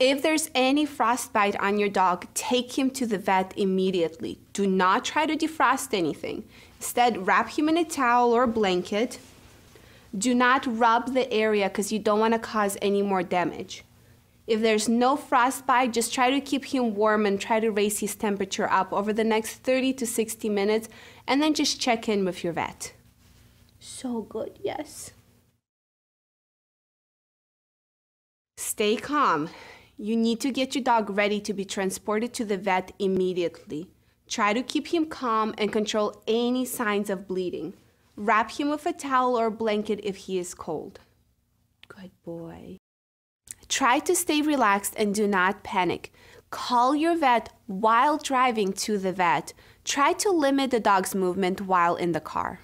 If there's any frostbite on your dog, take him to the vet immediately. Do not try to defrost anything. Instead, wrap him in a towel or a blanket. Do not rub the area because you don't want to cause any more damage. If there's no frostbite, just try to keep him warm and try to raise his temperature up over the next 30 to 60 minutes, and then just check in with your vet. So good, yes. Stay calm. You need to get your dog ready to be transported to the vet immediately. Try to keep him calm and control any signs of bleeding. Wrap him with a towel or blanket if he is cold. Good boy. Try to stay relaxed and do not panic. Call your vet while driving to the vet. Try to limit the dog's movement while in the car.